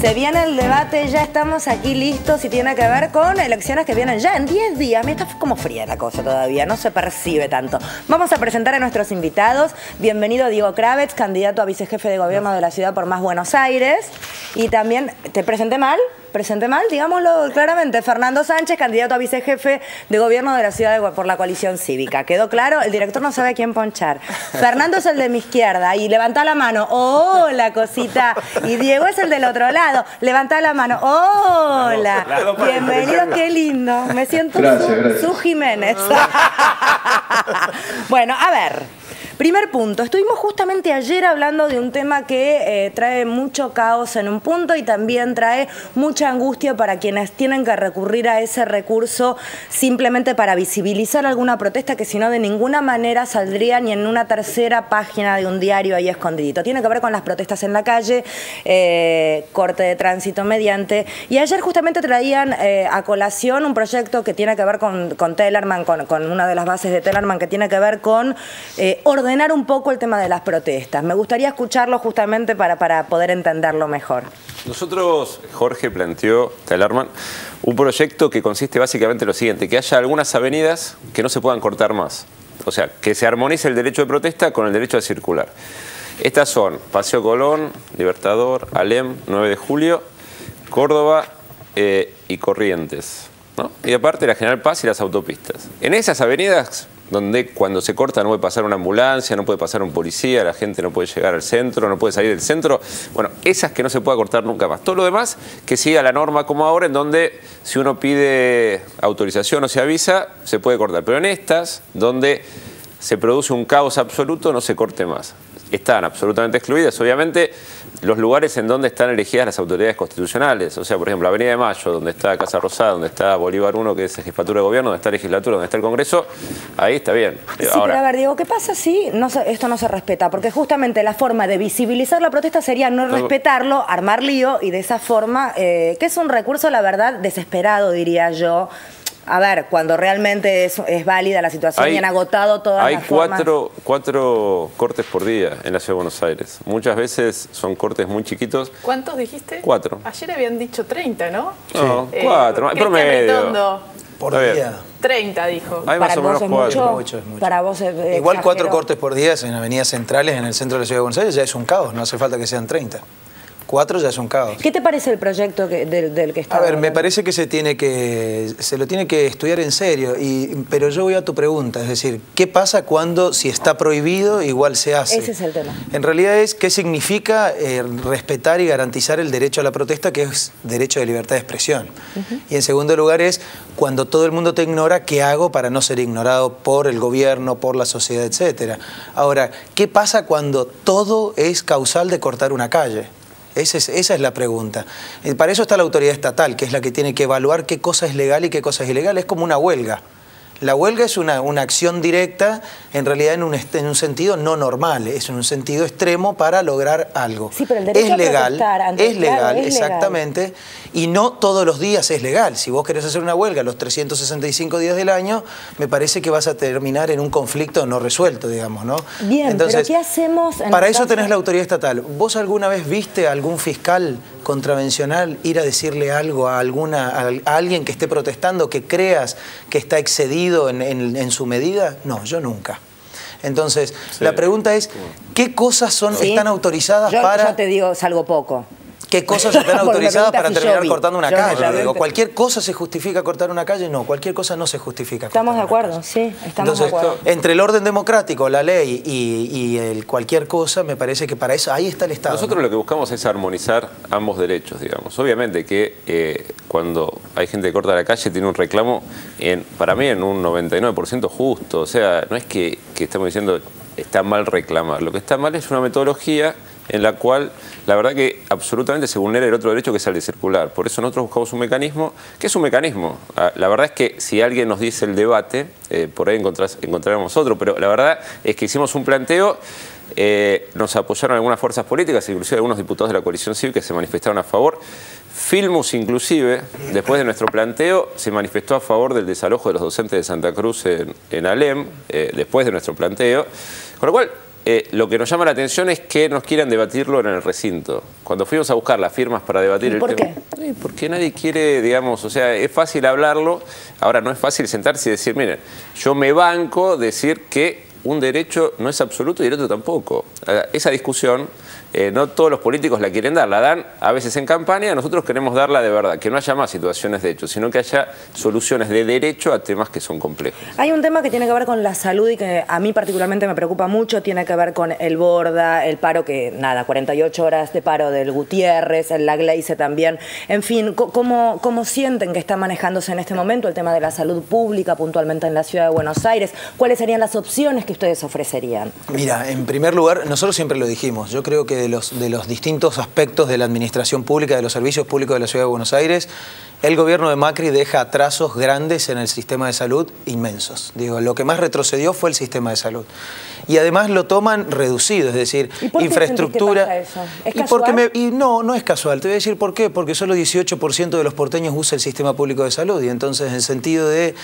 Se viene el debate, ya estamos aquí listos y tiene que ver con elecciones que vienen ya en 10 días. Me está como fría la cosa todavía, no se percibe tanto. Vamos a presentar a nuestros invitados. Bienvenido Diego Kravetz, candidato a vicejefe de gobierno de la ciudad por Más Buenos Aires. Y también, ¿te presenté mal? Digámoslo claramente. Fernando Sánchez, candidato a vicejefe de gobierno de la ciudad por la Coalición Cívica. ¿Quedó claro? El director no sabe a quién ponchar. Fernando es el de mi izquierda y levanta la mano. ¡Hola, cosita! Y Diego es el del otro lado. Levanta la mano. ¡Hola! Bienvenido, qué lindo. Me siento su Jiménez. Bueno, a ver. Primer punto, estuvimos justamente ayer hablando de un tema que trae mucho caos en un punto y también trae mucha angustia para quienes tienen que recurrir a ese recurso simplemente para visibilizar alguna protesta que si no de ninguna manera saldría ni en una tercera página de un diario ahí escondidito. Tiene que ver con las protestas en la calle, corte de tránsito mediante. Y ayer justamente traían a colación un proyecto que tiene que ver con Telerman, con una de las bases de Telerman que tiene que ver con ordenar un poco el tema de las protestas. Me gustaría escucharlo justamente para poder entenderlo mejor. Nosotros, Jorge planteó, Telerman, un proyecto que consiste básicamente en lo siguiente, que haya algunas avenidas que no se puedan cortar más. O sea, que se armonice el derecho de protesta con el derecho de circular. Estas son Paseo Colón, Libertador, Alem, 9 de Julio, Córdoba y Corrientes, ¿no? Y aparte la General Paz y las autopistas. En esas avenidas, donde cuando se corta no puede pasar una ambulancia, no puede pasar un policía, la gente no puede llegar al centro, no puede salir del centro. Bueno, esas que no se pueda cortar nunca más. Todo lo demás que siga la norma como ahora, en donde si uno pide autorización o se avisa, se puede cortar. Pero en estas, donde se produce un caos absoluto, no se corte más. Están absolutamente excluidas, obviamente, los lugares en donde están elegidas las autoridades constitucionales. O sea, por ejemplo, Avenida de Mayo, donde está Casa Rosada, donde está Bolívar 1, que es Jefatura de Gobierno, donde está Legislatura, donde está el Congreso, ahí está bien. Sí, ahora, pero a ver, Diego, ¿qué pasa si esto no se respeta? Porque justamente la forma de visibilizar la protesta sería no respetarlo, armar lío, y de esa forma, que es un recurso, la verdad, desesperado, diría yo. A ver, cuando realmente es válida la situación y han agotado todas las formas. Hay cuatro cortes por día en la ciudad de Buenos Aires. Muchas veces son cortes muy chiquitos. ¿Cuántos dijiste? 4. Ayer habían dicho 30, ¿no? No, 4. Promedio. Por día. 30, dijo. Hay más o menos 4. Para vos es mucho. Igual 4 cortes por día en avenidas centrales en el centro de la ciudad de Buenos Aires ya es un caos. No hace falta que sean 30. 4 ya es un caos. ¿Qué te parece el proyecto del que está? A ver, hablando? Me parece que se lo tiene que estudiar en serio, pero yo voy a tu pregunta, es decir, ¿qué pasa cuando si está prohibido igual se hace? Ese es el tema. En realidad es qué significa respetar y garantizar el derecho a la protesta, que es derecho de libertad de expresión. Y en segundo lugar es cuando todo el mundo te ignora, ¿qué hago para no ser ignorado por el gobierno, por la sociedad, etcétera? Ahora, ¿qué pasa cuando todo es causal de cortar una calle? Esa es la pregunta. Para eso está la autoridad estatal, que es la que tiene que evaluar qué cosa es legal y qué cosa es ilegal. Es como una huelga. La huelga es una acción directa, en realidad en un sentido no normal, es en un sentido extremo para lograr algo. Sí, pero el derecho a protestar antes, es legal, claro, exactamente, legal. Y no todos los días es legal. Si vos querés hacer una huelga los 365 días del año, me parece que vas a terminar en un conflicto no resuelto, digamos, ¿no? Bien, entonces, ¿pero qué hacemos? Para eso tenés la autoridad estatal. ¿Vos alguna vez viste a algún fiscal contravencional ir a decirle algo a alguien que esté protestando, que creas que está excedido en su medida? No, yo nunca. Entonces, sí, la pregunta es, ¿qué cosas están autorizadas para...? Yo te digo, salgo poco. ¿Qué cosas están autorizadas para terminar cortando una calle? Digo, ¿cualquier cosa se justifica cortar una calle? No, cualquier cosa no se justifica. Estamos de acuerdo, sí, estamos de acuerdo. Entonces, entre el orden democrático, la ley y el cualquier cosa, me parece que para eso ahí está el Estado. Nosotros lo que buscamos es armonizar ambos derechos, digamos. Obviamente que cuando hay gente que corta la calle tiene un reclamo, para mí, en un 99% justo. O sea, no es que estamos diciendo está mal reclamar. Lo que está mal es una metodología en la cual, la verdad que absolutamente se vulnera el otro derecho, que es el de circular. Por eso nosotros buscamos un mecanismo, que es un mecanismo. La verdad es que si alguien nos dice el debate, por ahí encontraremos otro, pero la verdad es que hicimos un planteo, nos apoyaron algunas fuerzas políticas, inclusive algunos diputados de la Coalición Cívica que se manifestaron a favor. Filmus, inclusive, después de nuestro planteo, se manifestó a favor del desalojo de los docentes de Santa Cruz en Alem, después de nuestro planteo. Con lo cual, Lo que nos llama la atención es que nos quieran debatirlo en el recinto. Cuando fuimos a buscar las firmas para debatir el tema... ¿Por qué? Porque nadie quiere, digamos, o sea, es fácil hablarlo. Ahora no es fácil sentarse y decir, miren, yo me banco decir que un derecho no es absoluto y el otro tampoco. Esa discusión no todos los políticos la quieren dar. La dan a veces en campaña, nosotros queremos darla de verdad. Que no haya más situaciones de hecho, sino que haya soluciones de derecho a temas que son complejos. Hay un tema que tiene que ver con la salud y que a mí particularmente me preocupa mucho. Tiene que ver con el Borda, el paro que, nada, 48 horas de paro del Gutiérrez, en la Gleice también. En fin, ¿cómo sienten que está manejándose en este momento el tema de la salud pública puntualmente en la Ciudad de Buenos Aires? ¿Cuáles serían las opciones que ustedes ofrecerían? Mira, en primer lugar, nosotros siempre lo dijimos. Yo creo que de los distintos aspectos de la administración pública, de los servicios públicos de la Ciudad de Buenos Aires, el gobierno de Macri deja atrasos grandes en el sistema de salud, inmensos. Digo, lo que más retrocedió fue el sistema de salud. Y además lo toman reducido, es decir, infraestructura... ¿Y por qué sentís que pasa eso? ¿Es casual? No es casual. Te voy a decir por qué. Porque solo 18% de los porteños usa el sistema público de salud. Y entonces, en sentido de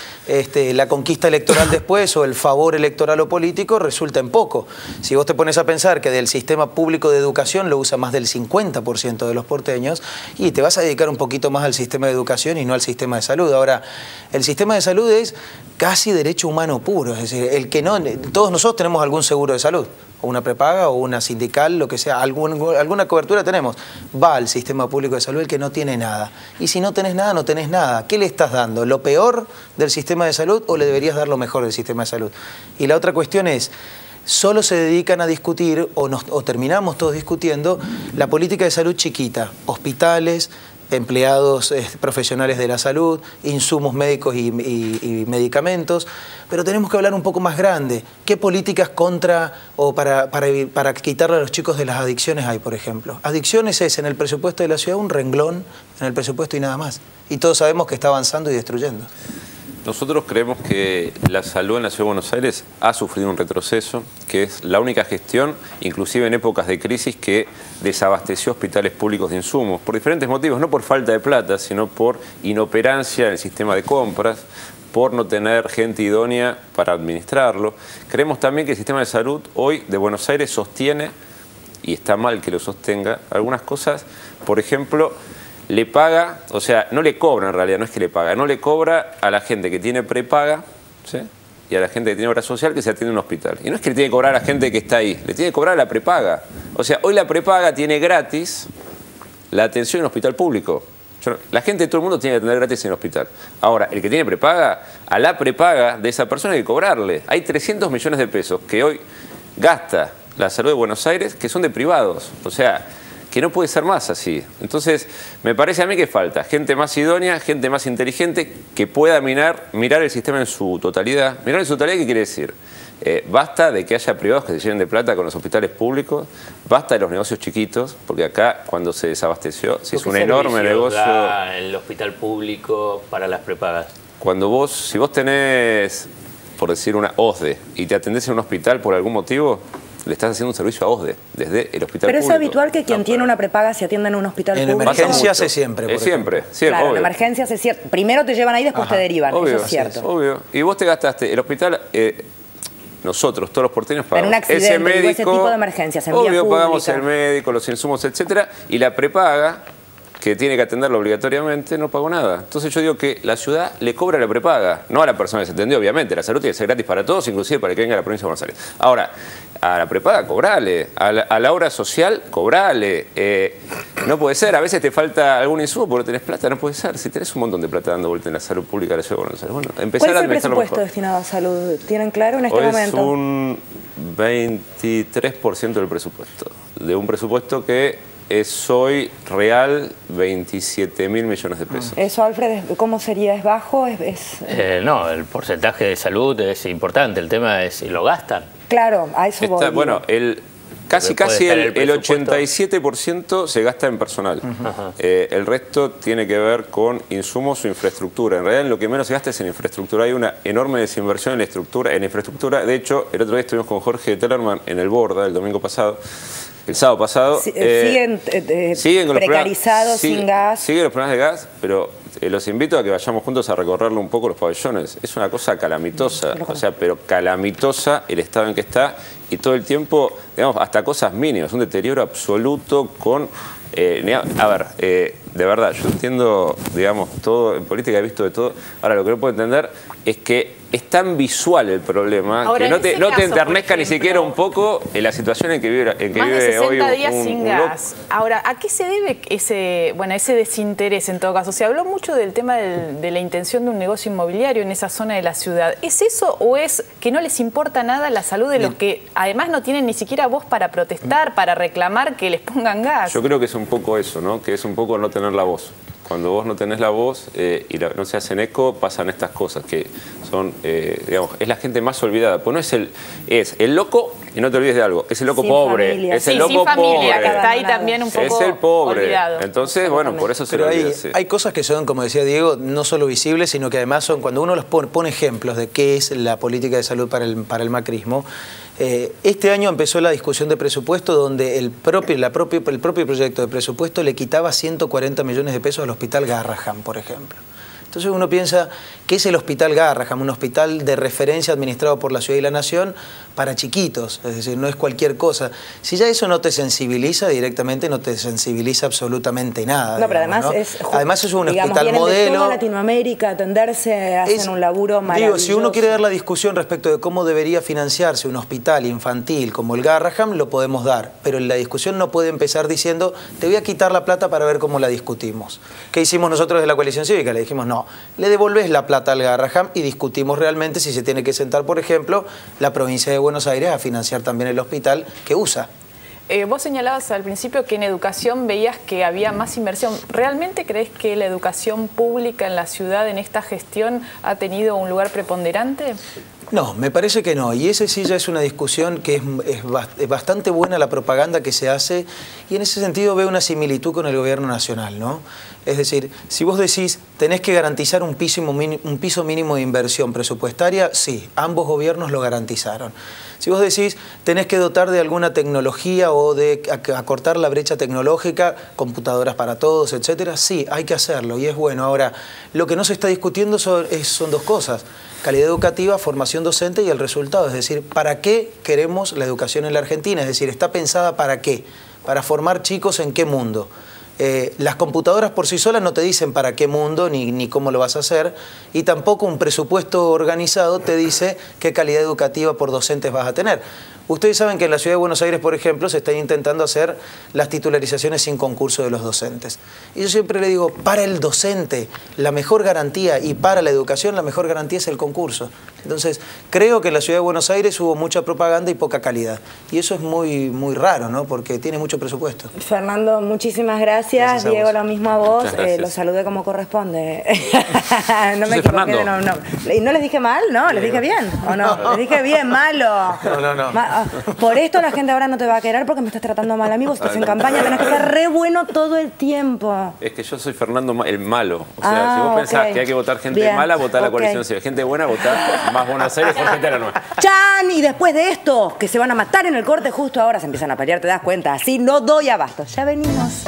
la conquista electoral después o el favor electoral o político, resulta en poco. Si vos te pones a pensar que del sistema público de educación lo usa más del 50% de los porteños y te vas a dedicar un poquito más al sistema de educación y no al sistema de salud. Ahora, el sistema de salud es casi derecho humano puro, es decir, el que no, todos nosotros tenemos algún seguro de salud, o una prepaga o una sindical, lo que sea, alguna cobertura tenemos. Va al sistema público de salud el que no tiene nada. Y si no tenés nada, no tenés nada. ¿Qué le estás dando? ¿Lo peor del sistema de salud o le deberías dar lo mejor del sistema de salud? Y la otra cuestión es, solo se dedican a discutir, o terminamos todos discutiendo, la política de salud chiquita, hospitales, empleados profesionales de la salud, insumos médicos y medicamentos, pero tenemos que hablar un poco más grande. ¿Qué políticas contra o para quitarle a los chicos de las adicciones hay, por ejemplo? Adicciones es en el presupuesto de la ciudad un renglón en el presupuesto y nada más. Y todos sabemos que está avanzando y destruyendo. Nosotros creemos que la salud en la Ciudad de Buenos Aires ha sufrido un retroceso, que es la única gestión, inclusive en épocas de crisis, que desabasteció hospitales públicos de insumos, por diferentes motivos, no por falta de plata, sino por inoperancia en el sistema de compras, por no tener gente idónea para administrarlo. Creemos también que el sistema de salud hoy de Buenos Aires sostiene, y está mal que lo sostenga, algunas cosas, por ejemplo... Le paga, o sea, no le cobra en realidad, no es que le paga, no le cobra a la gente que tiene prepaga, ¿sí? Y a la gente que tiene obra social que se atiende en un hospital. Y no es que le tiene que cobrar a la gente que está ahí, le tiene que cobrar a la prepaga. O sea, hoy la prepaga tiene gratis la atención en un hospital público. La gente de todo el mundo tiene que atender gratis en el hospital. Ahora, el que tiene prepaga, a la prepaga de esa persona hay que cobrarle. Hay 300 millones de pesos que hoy gasta la salud de Buenos Aires que son de privados. O sea... que no puede ser más así. Entonces, me parece a mí que falta gente más idónea, gente más inteligente, que pueda mirar el sistema en su totalidad. Mirar en su totalidad, ¿qué quiere decir? Basta de que haya privados que se llenen de plata con los hospitales públicos, basta de los negocios chiquitos, porque acá cuando se desabasteció, se hizo un enorme negocio... ¿Qué servicios da el hospital público para las prepagas? Cuando vos, si vos tenés, por decir, una OSDE y te atendés en un hospital por algún motivo... Le estás haciendo un servicio a OSDE, desde el hospital público. Pero es habitual que quien tiene una prepaga se atienda en un hospital público. En emergencias es siempre. Es siempre, siempre. Claro, en emergencias es cierto. Primero te llevan ahí, después te derivan. Obvio, eso es cierto. Obvio. Y vos te gastaste el hospital... nosotros, todos los porteños, pagamos ese médico, ese tipo de emergencias, en vía pública. Obvio, pagamos el médico, los insumos, etcétera. Y la prepaga, que tiene que atenderlo obligatoriamente, no pagó nada. Entonces yo digo que la ciudad le cobra la prepaga, no a la persona que se atendió, obviamente. La salud tiene que ser gratis para todos, inclusive para el que venga a la provincia de Buenos Aires. Ahora, a la prepaga cobrale, a la obra social cobrale. No puede ser, a veces te falta algún insumo porque no tenés plata, no puede ser. Si tenés un montón de plata dando vuelta en la salud pública de la Ciudad de Buenos Aires, bueno, empezar a administrar mejor. ¿Cuál es el presupuesto destinado a salud? ¿Tienen claro en este momento? Es un 23% del presupuesto, de un presupuesto que... es hoy real 27.000 millones de pesos. ¿Eso, Alfred, cómo sería? ¿Es bajo? No, el porcentaje de salud es importante. El tema es si lo gastan. Claro, a eso voy. Bueno, casi el 87% se gasta en personal. El resto tiene que ver con insumos o infraestructura. En realidad, en lo que menos se gasta es en infraestructura. Hay una enorme desinversión en la infraestructura. De hecho, el otro día estuvimos con Jorge Telerman en el Borda, el domingo pasado... el sábado pasado. Siguen con precarizados, sin gas. Siguen los problemas de gas, pero los invito a que vayamos juntos a recorrerle un poco los pabellones. Es una cosa calamitosa, o sea, pero calamitosa el estado en que está y todo el tiempo, digamos, hasta cosas mínimas, un deterioro absoluto con... a ver, de verdad, yo entiendo, digamos, todo, en política he visto de todo. Ahora, lo que no puedo entender es que es tan visual el problema ahora, que no te enternezca ni siquiera un poco en la situación en que vive, más vive de 60 hoy días sin gas. Ahora, ¿a qué se debe ese, bueno, ese desinterés en todo caso? Se habló mucho del tema de la intención de un negocio inmobiliario en esa zona de la ciudad. ¿Es eso o es que no les importa nada la salud de los que además no tienen ni siquiera voz para protestar, para reclamar que les pongan gas? Yo creo que es un poco eso, ¿no? Que es un poco no tener la voz. Cuando vos no tenés la voz y no se hacen eco, pasan estas cosas que son, digamos, es la gente más olvidada. Pues no es el loco, y no te olvides de algo, es el loco sin pobre. Familia. Es el loco familia, pobre. Que está ahí también un poco olvidado. Es el pobre. Olvidado. Entonces, bueno, por eso se lo olvida. Hay cosas que son, como decía Diego, no solo visibles, sino que además son, cuando uno los pone ejemplos de qué es la política de salud para el macrismo. Este año empezó la discusión de presupuesto donde el propio proyecto de presupuesto le quitaba 140 millones de pesos al hospital Garrahan, por ejemplo. Entonces uno piensa, ¿qué es el hospital Garrahan? Un hospital de referencia administrado por la ciudad y la nación para chiquitos, es decir, no es cualquier cosa. Si ya eso no te sensibiliza directamente, no te sensibiliza absolutamente nada. No, digamos, pero además, ¿no? Además es un, digamos, hospital modelo. De toda Latinoamérica, atenderse, hacen un laburo maravilloso. Digo, si uno quiere dar la discusión respecto de cómo debería financiarse un hospital infantil como el Garrahan, lo podemos dar, pero la discusión no puede empezar diciendo, te voy a quitar la plata para ver cómo la discutimos. ¿Qué hicimos nosotros de la Coalición Cívica? Le dijimos, no. Le devolvés la plata al Garrahan y discutimos realmente si se tiene que sentar, por ejemplo, la provincia de Buenos Aires a financiar también el hospital que usa. Vos señalabas al principio que en educación veías que había más inversión. ¿Realmente crees que la educación pública en la ciudad en esta gestión ha tenido un lugar preponderante? No, me parece que no. Y esa sí ya es una discusión que es bastante buena la propaganda que se hace y en ese sentido veo una similitud con el gobierno nacional, ¿no? Es decir, si vos decís, tenés que garantizar un piso mínimo de inversión presupuestaria, sí, ambos gobiernos lo garantizaron. Si vos decís, tenés que dotar de alguna tecnología o de acortar la brecha tecnológica, computadoras para todos, etcétera, sí, hay que hacerlo y es bueno. Ahora, lo que no se está discutiendo son dos cosas, calidad educativa, formación docente y el resultado, es decir, ¿para qué queremos la educación en la Argentina? Es decir, ¿está pensada para qué? ¿Para formar chicos en qué mundo? Las computadoras por sí solas no te dicen para qué mundo ni cómo lo vas a hacer y tampoco un presupuesto organizado te dice qué calidad educativa por docentes vas a tener. Ustedes saben que en la Ciudad de Buenos Aires, por ejemplo, se están intentando hacer las titularizaciones sin concurso de los docentes. Y yo siempre le digo, para el docente la mejor garantía y para la educación la mejor garantía es el concurso. Entonces, creo que en la Ciudad de Buenos Aires hubo mucha propaganda y poca calidad. Y eso es muy, muy raro, ¿no? Porque tiene mucho presupuesto. Fernando, muchísimas gracias. Diego, lo mismo a vos. Los saludé como corresponde. No me equivoqué. No. ¿Y no les dije mal? No, les dije bien. ¿O no? Les dije bien, malo. No. Por esto la gente ahora no te va a querer porque me estás tratando mal, amigo. Estás en campaña, tenés que ser re bueno todo el tiempo. Es que yo soy Fernando el malo. O sea, si vos pensás que hay que votar gente mala, votá la Coalición Cívica. Gente buena, votá Más Buenos Aires, Jorge Telerman. ¡Chan! Y después de esto, que se van a matar en el corte, justo ahora se empiezan a pelear, te das cuenta. Así no doy abasto. Ya venimos.